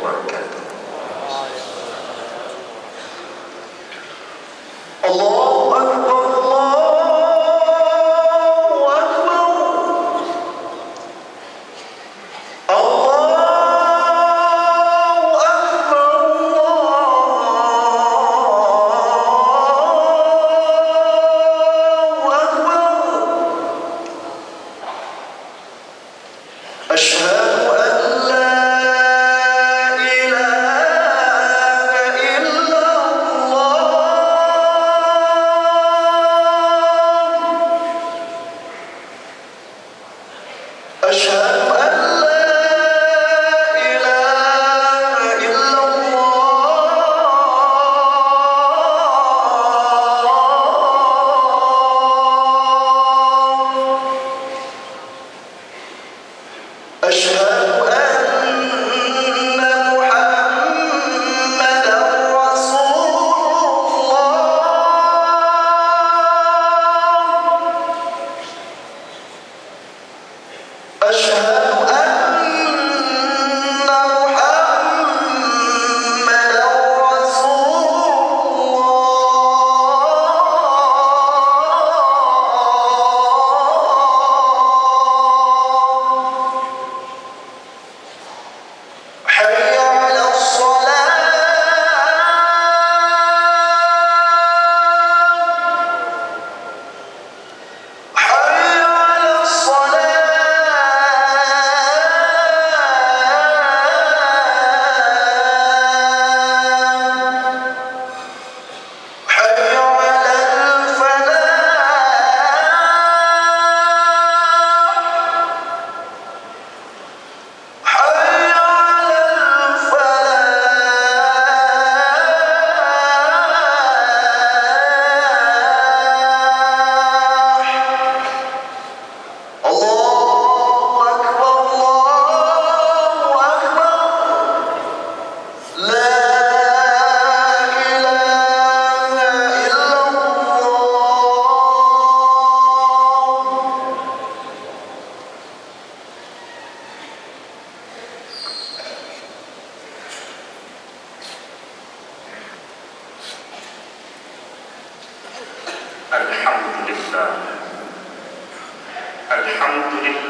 wabarakatuh. Allahu Akbar, Allahu Akbar, Allahu Akbar, Allahu Akbar. Asyhadu Alhamdulillah,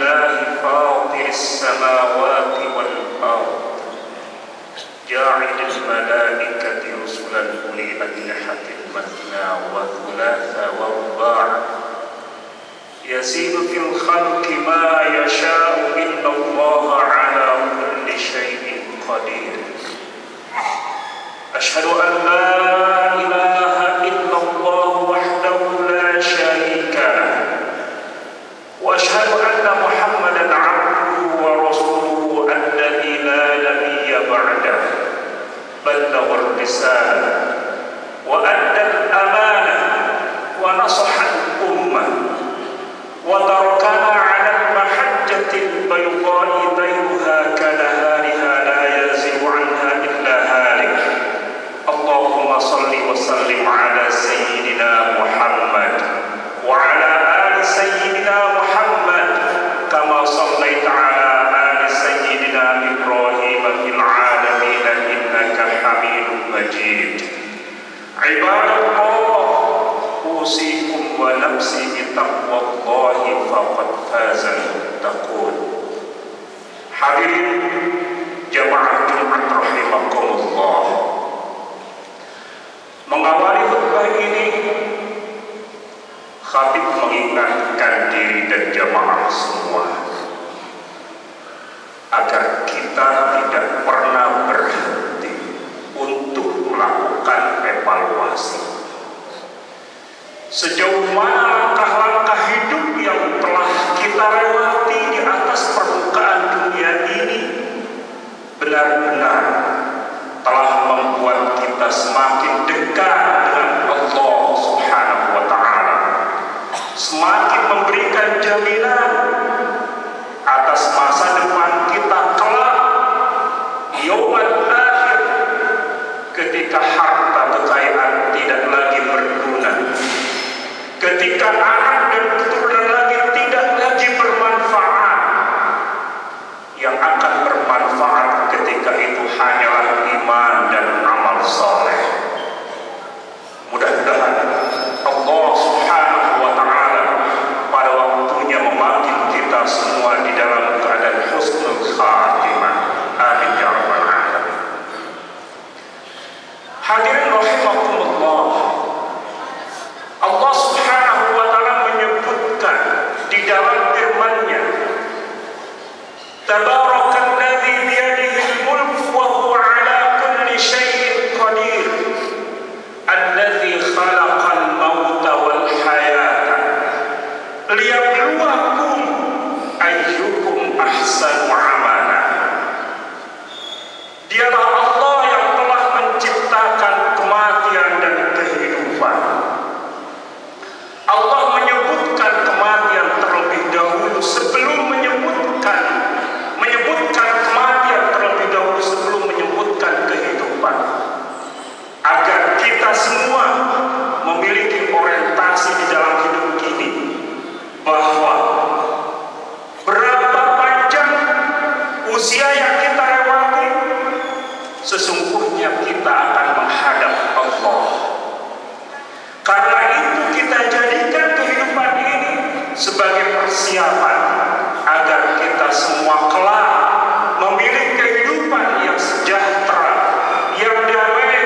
Alhamdulillah, Fatiris samawati wal ard, Ja'ilil malaikati rusulan uli ajnihatin matna wa thulatha wa ruba', yazidu fil khalqi ma yasha'u, innallaha 'ala kulli shay'in qadir. Ashhadu an la ilaha illallah wahdahu la syarika lah, wa ashhadu anna Muhammadan 'abduhu wa rasuluhu, alladhi la nabiyya ba'dah, balagha ar-risalah wa adda al-amanah wa nasaha al-ummah wa tarakana 'ala al-mahajjati al-bayda'i dayruha kanahariha la yazighu 'anha illa halik. Allahumma salli wa sallim 'ala sayyidina Muhammad wa 'ala ali sayyidina Muhammad kama sallaita 'ala ali sayyidina Ibrahim fil 'alamin innaka Hamidum Majid. Ibadallah, usikum wa nafsi bi taqwallahi faqad faza al-muttaqun. Hadirin jamaah Jumat rahimakumullah, mengawali khutbah ini khatib mengingatkan diri dan jamaah semua agar kita tidak pernah berhenti untuk melakukan evaluasi sejauh mana langkah-langkah hidup yang telah kita lewati di atas permukaan dunia ini benar-benar telah membuat kita semakin dekat dengan Allah Subhanahu wa Ta'ala, semakin memberikan jaminan atas masa depan kita kelak yaumul akhir, ketika harta kekayaan tidak lagi berguna, ketika anak dan keturunan lagi tidak lagi bermanfaat. Yang akan bermanfaat ketika itu hanya yang kita lewati, sesungguhnya kita akan menghadap Allah. Karena itu kita jadikan kehidupan ini sebagai persiapan agar kita semua kelak memiliki kehidupan yang sejahtera, yang damai,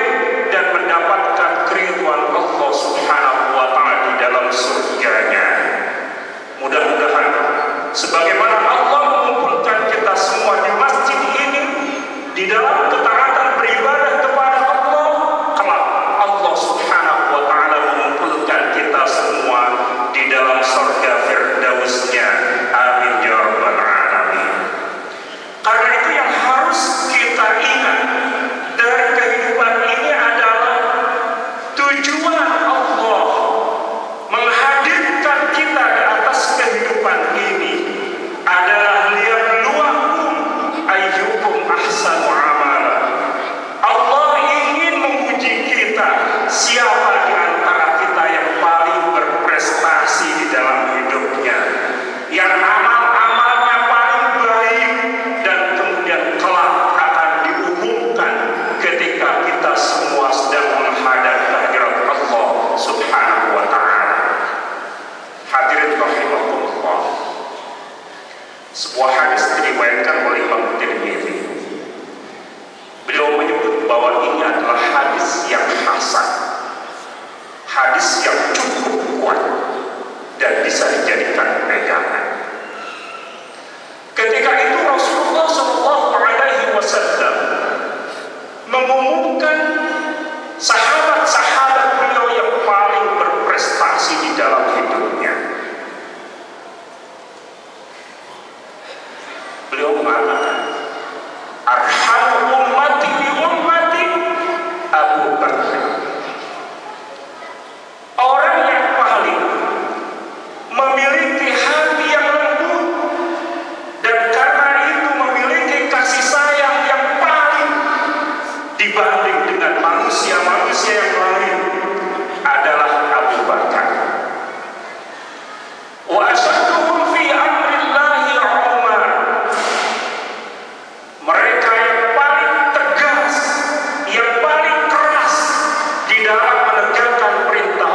dan mendapatkan keriduan Allah Subhanahu wa Ta'ala di dalam surga-Nya. Mudah-mudahan sebagaimana Allah mengumpulkan kita semua di masjid ini di dalam ketaatan beribadah kepada Allah, kelak Allah Subhanahu wa Ta'ala mengumpulkan kita semua di dalam surga Firdaus-Nya. Amin ya rabbal alamin. Karena itu yang harus kita ingat dari kehidupan ini adalah tujuan Allah menghadirkan kita di atas kehidupan ini adalah siapa di antara kita yang paling berprestasi di dalam hidupnya, yang amal-amalnya paling baik, dan kemudian kelak akan diumumkan ketika kita semua sedang menghadap hadirat Allah Subhanahu wa Ta'ala. Hadirin rahimakumullah, sebuah hadis diriwayatkan oleh Imam Tirmidzi. Beliau menyebut bahwa ini adalah hadis yang hasan, hadis yang cukup kuat dan bisa dijadikan pegangan. Ketika itu Rasulullah SAW mengumumkan sahabat-sahabat beliau yang paling berprestasi di dalam hidupnya. Beliau mengatakan, "Arhamu ummati bi ummati Abu Bakar." Orang yang paling memiliki hati yang lembut dan karena itu memiliki kasih sayang yang paling dibanding dengan manusia-manusia yang lain adalah Abu Bakar. Wa asyadduhum fi amrillahi Umar. Mereka yang paling tegas, yang paling keras di dalam menegakkan perintah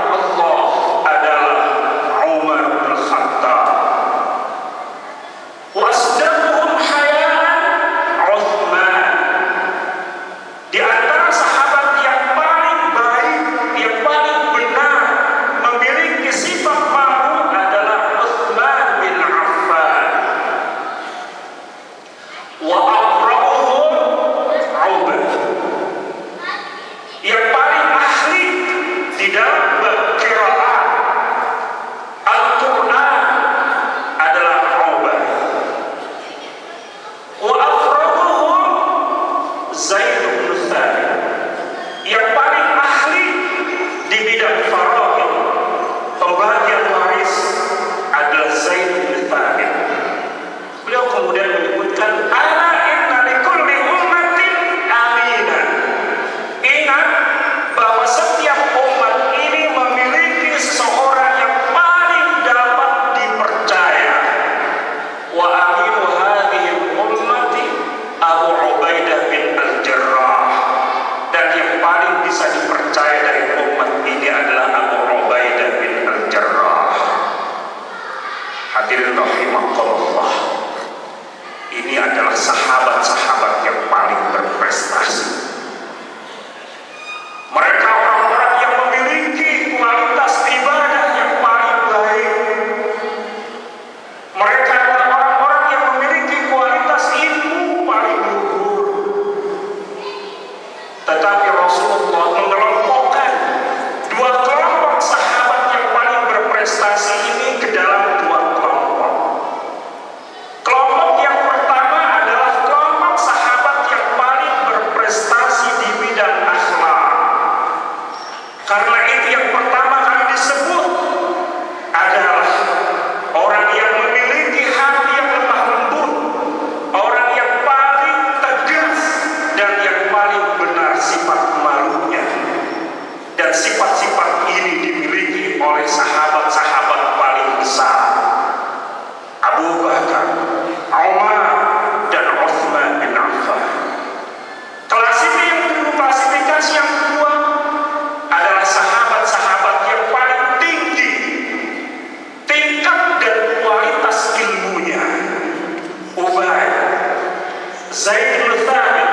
Zaidul Tsani.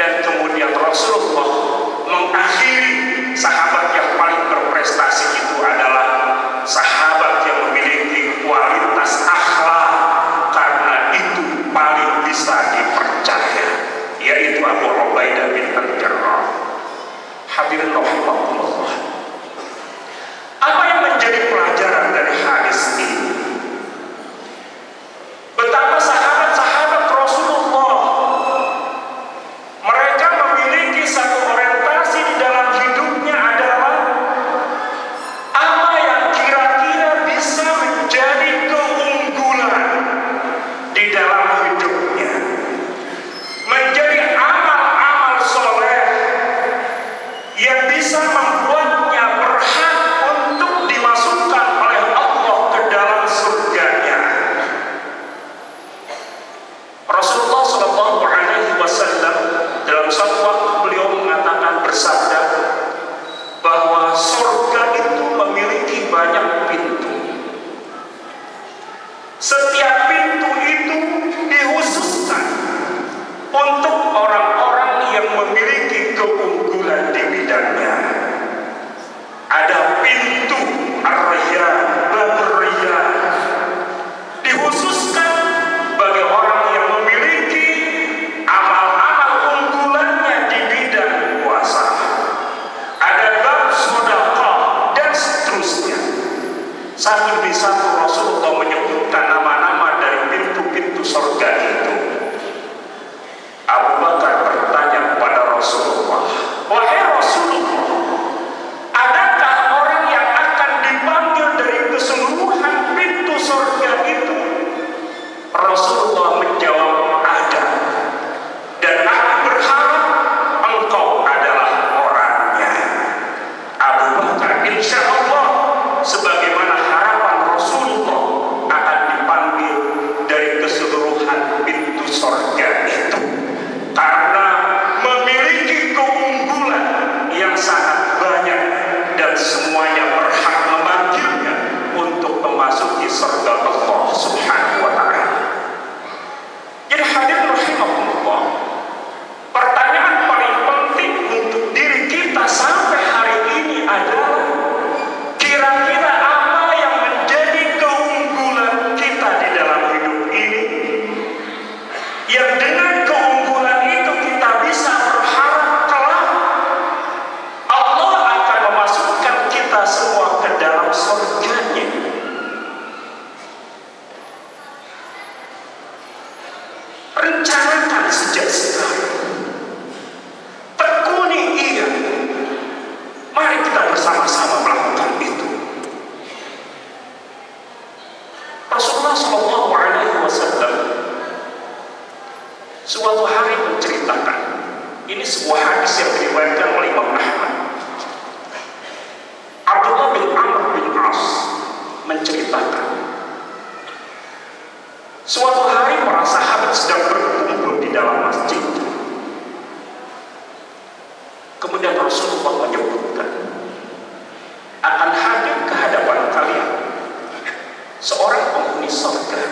Dan kemudian Rasulullah mengakhiri sahabat yang paling berprestasi itu adalah sahabat yang memiliki kualitas akhlak, karena itu paling bisa dipercaya, yaitu Abu Ubaidah bin Al-Jarrah. Hadirin rahimakumullah, apa yang menjadi pelajaran dari hadis ini? Betapa sahabat-sahabat Rasulullah mereka memiliki satu orientasi di dalam hidupnya, adalah apa yang kira-kira bisa menjadi keunggulan di dalam hidupnya, menjadi amal-amal soleh yang bisa membuatnya berhak untuk dimasukkan oleh Allah ke dalam surganya. Rasulullah SAW dalam satu waktu beliau mengatakan, bersabda bahwa surga itu memiliki banyak pintu. Setiap pintu itu dikhususkan untuk orang-orang yang memiliki keunggulan di bidangnya. Ada pintu ar-riya, babur-riya, dikhususkan bagi orang yang memiliki amal-amal keunggulannya di bidang puasa. Ada bab sedekah dan seterusnya. Satu disatu Rasulullah menyebutkan nama-nama dari pintu-pintu surga itu. Abu Bakar bertanya kepada Rasulullah, wahai Rasulullah, adakah orang yang akan dipanggil dari keseluruhan pintu surga itu? Rasulullah menjawab, ada, dan aku berharap engkau adalah orangnya. Abu Bakar insya Allah sebagaimana harapan Rasulullah akan dipanggil dari keseluruhan pintu surga itu, karena memiliki keunggulan yang sangat banyak dan semuanya berhak memanggilnya untuk memasuki surga Allah Subhanahu wa ta'ala. Jadi hadirin rahimakumullah, pertanyaan paling penting untuk diri kita sampai hari ini adalah kira-kira apa yang menjadi keunggulan kita di dalam hidup ini, yang dengan keunggulan itu kita bisa berharap kelak Allah akan memasukkan kita semua ke dalam surganya. Rencanakan sejak sekarang, tekuni ia. Mari kita bersama-sama melakukan itu. Rasulullah SAW suatu hari menceritakan, ini sebuah hadis yang diriwayatkan oleh Imam Ahmad. Abdullah bin Amr bin As menceritakan, suatu hari para sahabat sedang berkumpul di dalam masjid. Kemudian Rasulullah menyebutkan, akan hadir ke hadapan kalian seorang penghuni surga.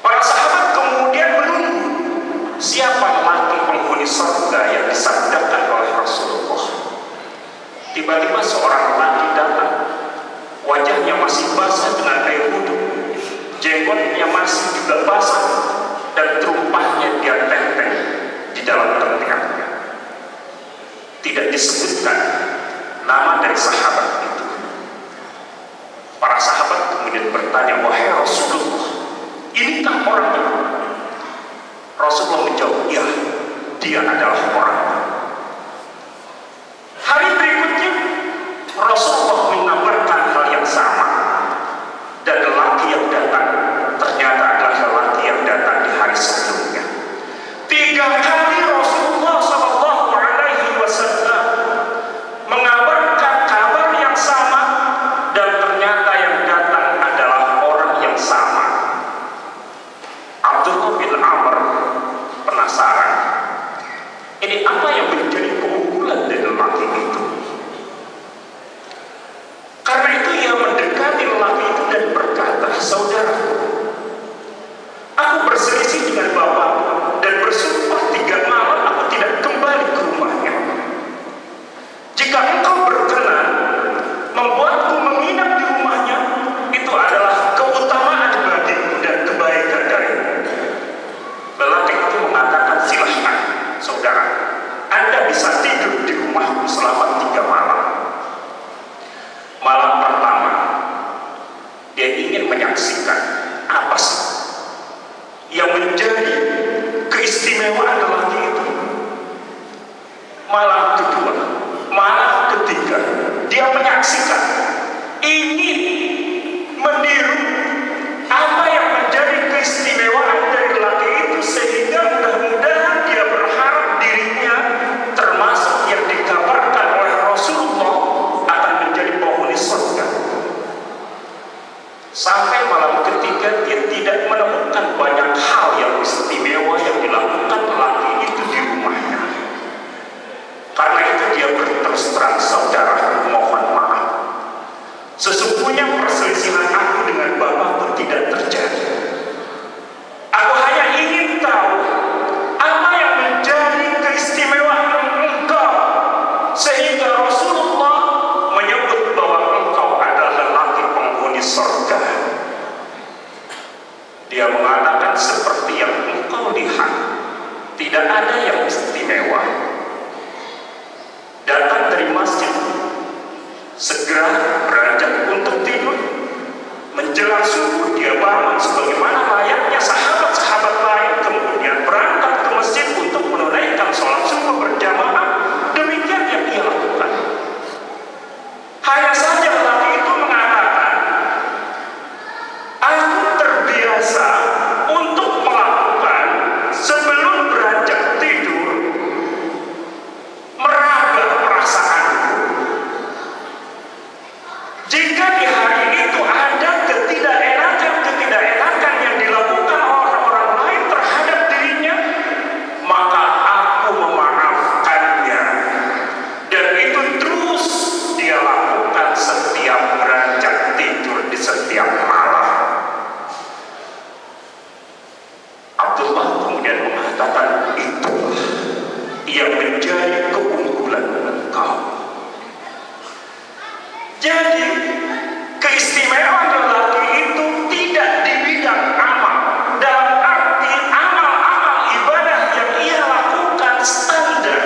Para sahabat kemudian menunggu siapa laki penghuni surga yang disabdakan oleh Rasulullah. Tiba-tiba seorang laki datang, wajahnya masih basah dengan air wudhu, jenggotnya masih juga basah, dan terumpahnya dia tenteng di dalam tentengnya. Tidak disebutkan nama dari sahabat itu. Para sahabat kemudian bertanya, wahai Rasulullah, inikah orangnya? Rasulullah menjawab, ya, dia adalah orang. Hari berikutnya Rasulullah mengabarkan hal yang sama, dan lelaki yang datang ternyata adalah lelaki yang datang di hari sebelumnya. 3 kali Rasulullah SAW mengabarkan kabar yang sama, dan ternyata yang datang adalah orang yang sama. Abdullah bin Amr penasaran, ini apa yang menjadi keunggulan dari lelaki itu? Karena itu ia mendekati lelaki itu dan berkata, saudara, aku berselisih dengan bapak saudara, Anda bisa tidur di rumahku selama 3 malam. Malam pertama, dia ingin menyaksikan apa sih yang menjadi keistimewaan lelaki itu. Malam kedua, malam ketiga, dia menyaksikan, ingin meniru apa yang menjadi keistimewaan dari lelaki itu, sehingga mudah-mudahan dia berharap dirinya termasuk yang dikabarkan oleh Rasulullah akan menjadi penghuni surga. Sampai malam ketiga, dia tidak menemukan banyak hal yang istimewa yang dilakukan lelaki itu di rumahnya. Karena itu dia berterus terang, saudara, mohon maaf, sesungguhnya perselisihan aku dengan Bapakku tidak terjadi. Aku hanya ingin tahu apa yang menjadi keistimewaan engkau, sehingga Rasulullah menyebut bahwa engkau adalah lelaki penghuni surga. Dia mengatakan, seperti yang engkau lihat, tidak ada yang istimewa. Datang dari masjid, segera beranjak untuk tidur. Menjelang subuh, dia bangun sebagaimana layaknya sahabat-sahabat lain, kemudian berangkat ke masjid untuk menunaikan sholat subuh berjamaah. Demikian yang dia lakukan. Hanya saja lelaki itu mengatakan, aku terbiasa untuk melakukan sebelum beranjak tidur, meraba perasaanku. Jika di hari itu ada ketidakenakan yang dilakukan orang-orang lain terhadap dirinya, maka aku memaafkannya. Dan itu terus dia lakukan setiap beranjak tidur di setiap malam. Abdullah kemudian mengatakan, itulah yang menjadi keunggulan engkau. Jadi keistimewaan lelaki itu tidak di bidang amal, dalam arti amal-amal ibadah yang ia lakukan standar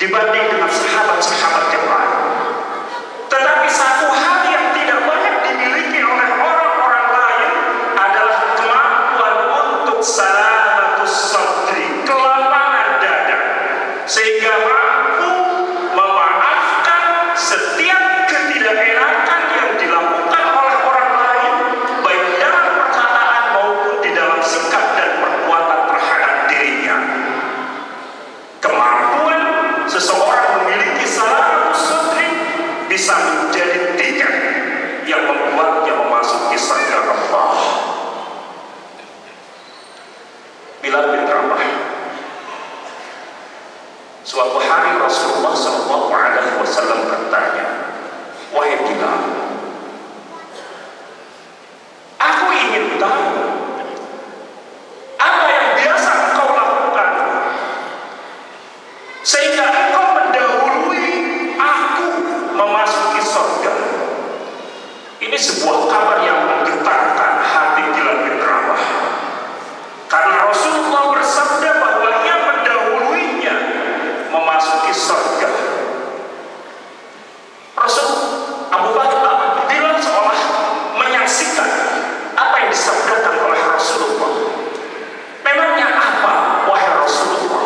dibanding dengan sahabat-sahabat yang lain. Tetapi satu hal yang tidak banyak dimiliki oleh orang-orang lain adalah kemampuan untuk salamatus sadri, kelapangan dada, sehingga mampu memaafkan setiap ketidakenakan yang dilakukan oleh orang lain, baik dalam perkataan maupun di dalam sikap dan perbuatan terhadap dirinya. Kemampuan seseorang memiliki salamatus sadri bisa menjadi tiket yang membuatnya memasuki surga Allah. Bilal bin Rabah, suatu hari Rasulullah SAW bertanya, wahai Bilal, aku ingin tahu apa yang biasa engkau lakukan sehingga engkau mendahului aku memasuki surga. Ini sebuah kabar yang menggetarkan hati Bilal bin Rabah, karena Rasulullah bersabda bahwa ia mendahuluinya memasuki surga. Rasul Abu Bakar bilang seolah menyaksikan apa yang disabdakan oleh Rasulullah. Memangnya apa, wahai Rasulullah?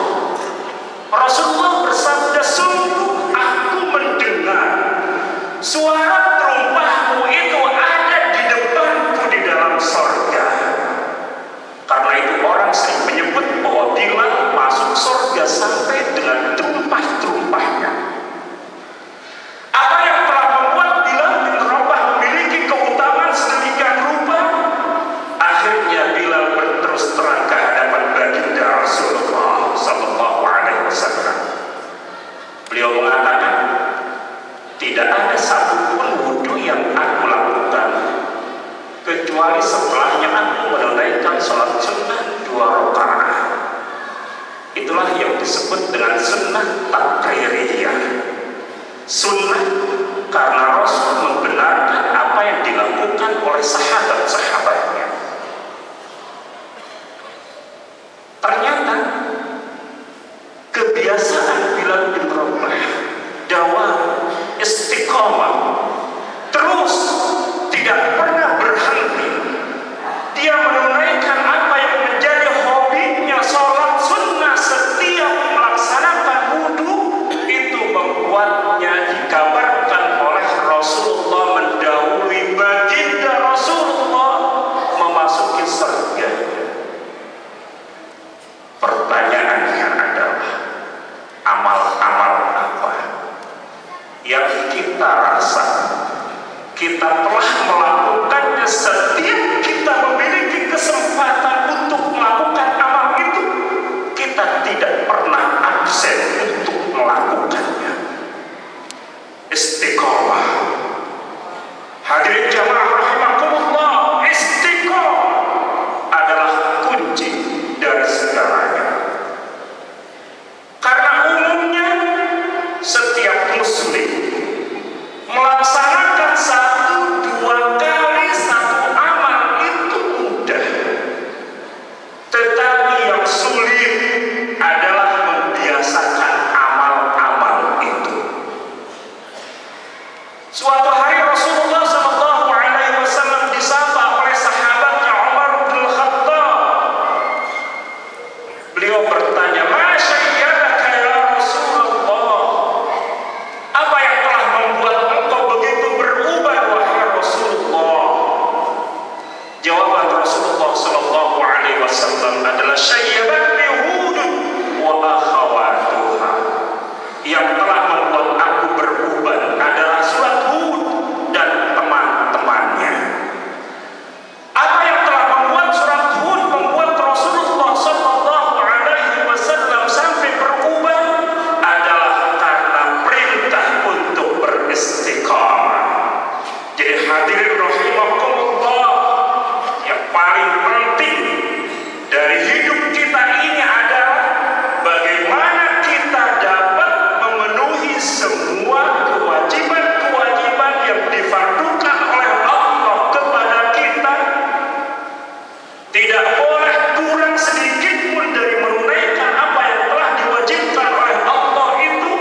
Rasulullah bersabda, sungguh aku mendengar suara terumpahmu itu ada di depanku di dalam surga. Karena itu orang sering menyebut bahwa Bilal masuk surga sampai dengan terumpah-terumpahnya. Apa yang telah membuat Bilal bin Rabah memiliki keutamaan sedemikian rupa? Akhirnya Bilal berterus terang ke hadapan baginda Rasulullah SAW. Beliau mengatakan, tidak ada satupun wudu yang aku lakukan kecuali setelahnya aku menunaikan sholat sunnah 2 rakaat. Itulah yang disebut dengan sunnah takririyah. Sunnah karena Rasul membenarkan apa yang dilakukan oleh sahabat-sahabatnya. Ternyata kebiasaan Bilal bin Rabah dawam istiqamah, terus tidak pernah berhenti. Dia menunaikan apa yang menjadi hobinya, sholat sunnah setiap melaksanakan wudhu. Itu membuatnya dikabarkan oleh Rasulullah mendahului baginda Rasulullah memasuki surga. Pertanyaannya adalah amal-amal apa yang kita rasa kita telah melakukannya setiap kita memiliki kesempatan untuk melakukan amal itu, kita tidak pernah absen untuk melakukannya. Istiqomah. Hadirin jamaah rahimakumullah, istiqomah adalah kunci dari segalanya. Karena umumnya setiap muslim melaksanakan satu dua kali satu amal itu mudah, tetapi yang sulit adalah membiasakan amal-amal itu. Suatu hari Rasulullah SAW disapa oleh sahabatnya Umar bin Khattab. Beliau bertanya, adalah syayyabatni hudud wa akhawatuha. Yang telah membuat aku berubah adalah surat Hud dan teman-temannya. Apa yang telah membuat surat Hud membuat Rasulullah SAW sampai berubah adalah karena perintah untuk beristiqamah. Jadi hadirin rahimakumullah, yang paling penting dari hidup kita ini adalah bagaimana kita dapat memenuhi semua kewajiban-kewajiban yang difardukan oleh Allah kepada kita. Tidak boleh kurang sedikit pun dari menunaikan apa yang telah diwajibkan oleh Allah itu.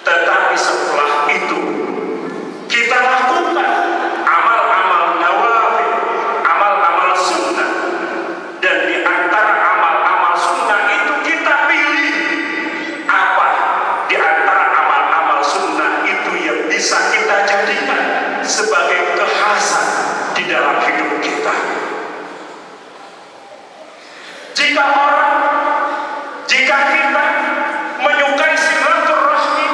Tetapi setelah itu kita lakukan bisa kita jadikan sebagai kekhasan di dalam hidup kita. Jika kita menyukai silaturahmi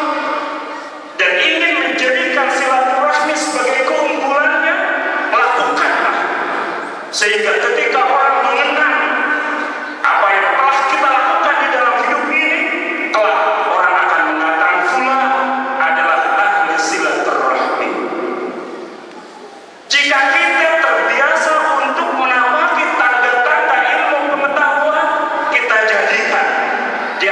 dan ingin menjadikan silaturahmi sebagai keunggulannya, lakukanlah sehingga ketika orang mengenang apa yang telah kita lakukan di dalam hidup ini, telah orang akan mengatakan fulan adalah silaturahmi. Jika kita terbiasa untuk menapaki tangga-tangga ilmu pengetahuan, kita jadikan di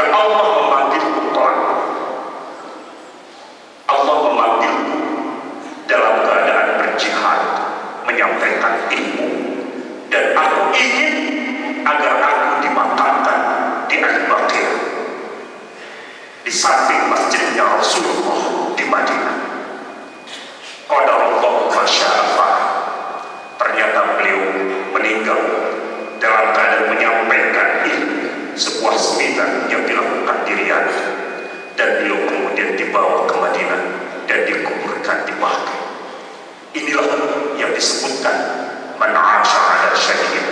ketika Allah memanggilku Tuhan, Allah memanggilku dalam keadaan berjihad menyampaikan ilmu, dan aku ingin agar aku dimakamkan di Al-Baqir, di samping masjidnya Rasulullah di Madinah. Qadarullah wa sya'afah, ternyata beliau meninggal dalam keadaan menyampaikan ilmu, sebuah seminar yang dilakukan di Riyadh, dan beliau kemudian dibawa ke Madinah dan dikuburkan di Bahrain. Inilah yang disebutkan man 'asha 'ala syai'in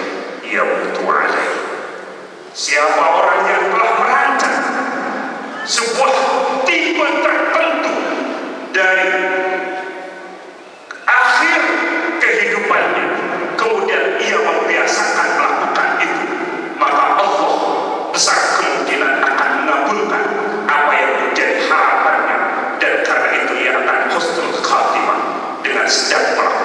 yamutu 'alaihi. Siapa orang yang telah merancang sebuah timbal tertentu dari akhir kehidupannya, kemudian ia membiasakan melakukan itu, maka Allah besar kemungkinan akan mengabulkan apa yang menjadi harapannya, dan karena itu ia akan husnul khatimah dengan sedap